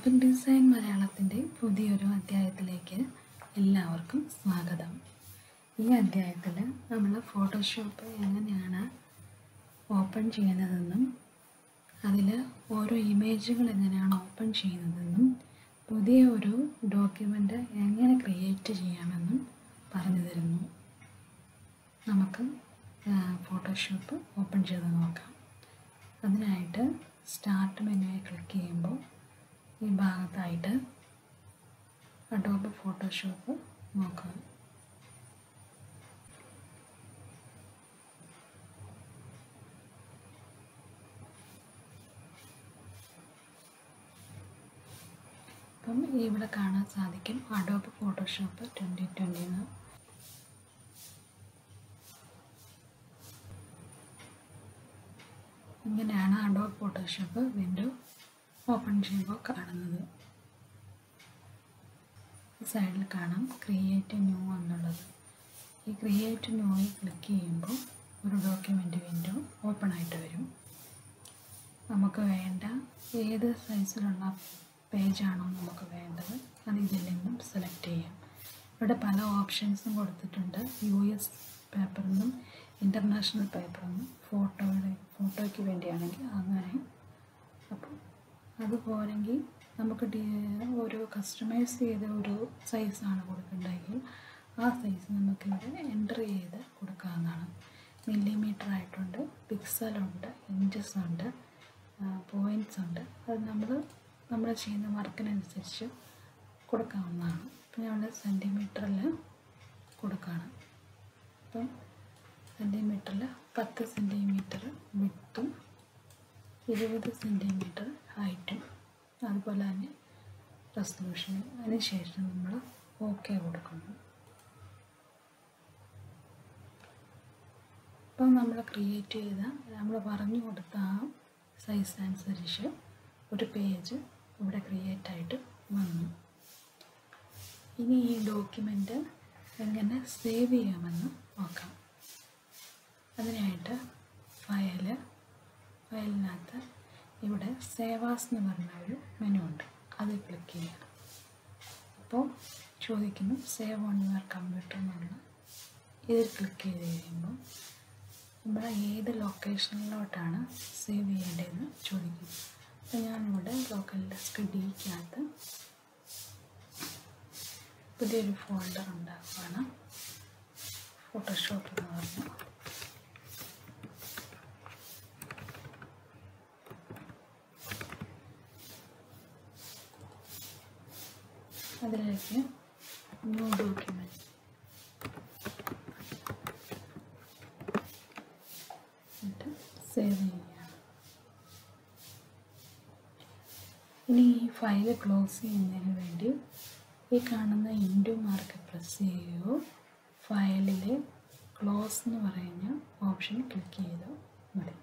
Graphic Design മലയാളത്തിന്റെ പുതിയൊരു അധ്യായത്തിലേക്ക് എല്ലാവർക്കും സ്വാഗതം. ഈ അധ്യായത്തിൽ നമ്മൾ ഫോട്ടോഷോപ്പ് എങ്ങനെയാണ് ഓപ്പൺ ചെയ്യുന്നതെന്നും അതിൽ ഓരോ ഇമേജുകൾ എങ്ങനെയാണ് ഓപ്പൺ ചെയ്യുന്നതെന്നും പുതിയ ഒരു ഡോക്യുമെന്റ് എങ്ങനെ ക്രിയേറ്റ് ചെയ്യാമെന്നും പറഞ്ഞു തരുന്നു. നമുക്ക് ഫോട്ടോഷോപ്പ് ഓപ്പൺ ചെയ്ത് നോക്കാം. അതിനായിട്ട് സ്റ്റാർട്ട് മെനുവിൽ ക്ലിക്ക് ചെയ്യുമ്പോൾ ഈ ഭാഗത്തായിട്ട് അഡോബ് ഫോട്ടോഷോപ്പ് നോക്കുക. അപ്പം ഇവിടെ കാണാൻ സാധിക്കും അഡോബ് ഫോട്ടോഷോപ്പ് 2020 എന്ന്. ഇങ്ങനെയാണ് അഡോബ് ഫോട്ടോഷോപ്പ് വിൻഡോ ഓപ്പൺ ചെയ്യുമ്പോൾ കാണുന്നത്. സൈഡിൽ കാണാം ക്രിയേറ്റ് ന്യൂ എന്നുള്ളത്. ഈ ക്രിയേറ്റ് ന്യൂവിൽ ക്ലിക്ക് ചെയ്യുമ്പോൾ ഒരു ഡോക്യുമെൻ്റ് വിൻഡോ ഓപ്പൺ ആയിട്ട് വരും. നമുക്ക് വേണ്ട ഏത് സൈസിലുള്ള പേജാണോ നമുക്ക് വേണ്ടത് അത് ഇതിൽ നിന്നും സെലക്ട് ചെയ്യാം. ഇവിടെ പല ഓപ്ഷൻസും കൊടുത്തിട്ടുണ്ട്. US പേപ്പറെന്നും ഇൻ്റർനാഷണൽ പേപ്പറെന്നും ഫോട്ടോയ്ക്ക് വേണ്ടിയാണെങ്കിൽ അങ്ങനെ. അപ്പോൾ അതുപോലെങ്കിൽ നമുക്ക് ഒരു കസ്റ്റമൈസ് ചെയ്ത ഒരു സൈസാണ് കൊടുക്കേണ്ടതെങ്കിൽ ആ സൈസ് നമുക്കിവിടെ എൻ്റർ ചെയ്ത് കൊടുക്കാവുന്നതാണ്. മില്ലിമീറ്റർ ആയിട്ടുണ്ട്, പിക്സലുണ്ട്, ഇഞ്ചസ് ഉണ്ട്, പോയിൻറ്റ്സ് ഉണ്ട്. അത് നമ്മൾ ചെയ്യുന്ന വർക്കിനനുസരിച്ച് കൊടുക്കാവുന്നതാണ്. പിന്നെ നമ്മൾ സെൻറ്റിമീറ്ററിൽ കൊടുക്കണം. അപ്പം സെൻറ്റിമീറ്ററിൽ 10 സെൻറ്റിമീറ്റർ വിട്ടും 20 സെൻറ്റിമീറ്റർ ഹൈറ്റും അതുപോലെ തന്നെ റെസൊല്യൂഷനും. അതിനുശേഷം നമ്മൾ ഓക്കെ കൊടുക്കുന്നു. ഇപ്പം നമ്മൾ ക്രിയേറ്റ് ചെയ്ത നമ്മൾ പറഞ്ഞു കൊടുത്ത ആ സൈസ് അനുസരിച്ച് ഒരു പേജ് ഇവിടെ ക്രിയേറ്റ് ആയിട്ട് വന്നു. ഇനി ഈ ഡോക്യുമെൻ്റ് എങ്ങനെ സേവ് ചെയ്യാമെന്ന് നോക്കാം. അതിനായിട്ട് ഫയലിനകത്ത് ഇവിടെ സേവാസ് എന്ന് പറഞ്ഞ ഒരു മെനു ഉണ്ട്. അത് ക്ലിക്ക് ചെയ്യുക. അപ്പോൾ ചോദിക്കുന്നു സേവ് ഓൺ യുവർ കമ്പ്യൂട്ടർ എന്നുള്ള. ഇതിൽ ക്ലിക്ക് ചെയ്ത് കഴിയുമ്പോൾ ഇവിടെ ഏത് ലൊക്കേഷനിലോട്ടാണ് സേവ് ചെയ്യേണ്ടതെന്ന് ചോദിക്കും. അപ്പോൾ ഞാനിവിടെ ലോക്കൽ ഡെസ്ക് ഡിക്കകത്ത് പുതിയൊരു ഫോൾഡർ ഉണ്ടാക്കുകയാണ്, ഫോട്ടോഷോപ്പ് എന്ന് പറഞ്ഞു. അതിലേക്ക് ന്യൂ ഡോക്യുമെൻറ്റ് എന്നിട്ട് സേവ് ചെയ്യുകയാണ്. ഇനി ഈ ഫയൽ ക്ലോസ് ചെയ്യുന്നതിന് വേണ്ടി ഈ കാണുന്ന ഇൻഡു മാർക്ക് പ്രസ് ചെയ്യുകയോ ഫയലിലെ ക്ലോസ് എന്ന് പറയുന്ന ഓപ്ഷൻ ക്ലിക്ക് ചെയ്തോ മതി.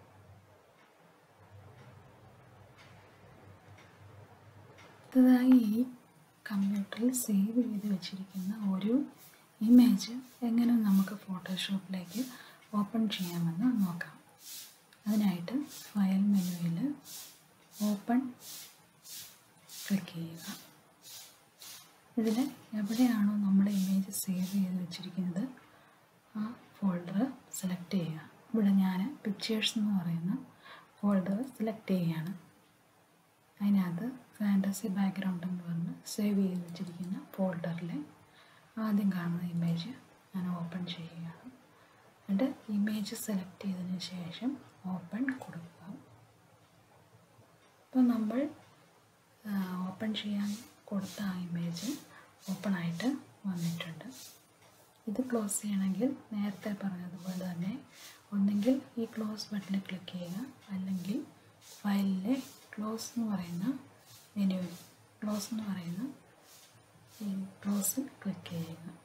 അടുത്തതായി ഈ കമ്പ്യൂട്ടറിൽ സേവ് ചെയ്ത് വെച്ചിരിക്കുന്ന ഒരു ഇമേജ് എങ്ങനെ നമുക്ക് ഫോട്ടോഷോപ്പിലേക്ക് ഓപ്പൺ ചെയ്യാമെന്ന് നോക്കാം. അതിനായിട്ട് ഫയൽ മെനുവിൽ ഓപ്പൺ ക്ലിക്ക് ചെയ്യുക. ഇതിൽ എവിടെയാണോ നമ്മുടെ ഇമേജ് സേവ് ചെയ്ത് വെച്ചിരിക്കുന്നത് ആ ഫോൾഡർ സെലക്ട് ചെയ്യുക. ഇവിടെ ഞാൻ പിക്ചേഴ്സ് എന്ന് പറയുന്ന ഫോൾഡർ സെലക്ട് ചെയ്യുകയാണ്. അതിനകത്ത് ഫാൻറ്റസി ബാക്ക്ഗ്രൗണ്ട് എന്ന് പറഞ്ഞ് സേവ് ചെയ്ത് വെച്ചിരിക്കുന്ന ഫോൾഡറിലെ ആദ്യം കാണുന്ന ഇമേജ് ഞാൻ ഓപ്പൺ ചെയ്യുകയാണ്. എന്നിട്ട് ഇമേജ് സെലക്ട് ചെയ്തതിന് ശേഷം ഓപ്പൺ കൊടുക്കുക. അപ്പോൾ നമ്മൾ ഓപ്പൺ ചെയ്യാൻ കൊടുത്ത ആ ഇമേജ് ഓപ്പണായിട്ട് വന്നിട്ടുണ്ട്. ഇത് ക്ലോസ് ചെയ്യണമെങ്കിൽ നേരത്തെ പറഞ്ഞതുപോലെ തന്നെ ഒന്നെങ്കിൽ ഈ ക്ലോസ് ബട്ടണിൽ ക്ലിക്ക് ചെയ്യുക, അല്ലെങ്കിൽ ഫയലിലെ ക്ലോസ് എന്ന് പറയുന്ന മെനുവിൽ ക്ലോസ് എന്ന് പറയുന്ന ഈ ക്ലോസിൽ ക്ലിക്ക് ചെയ്യുക.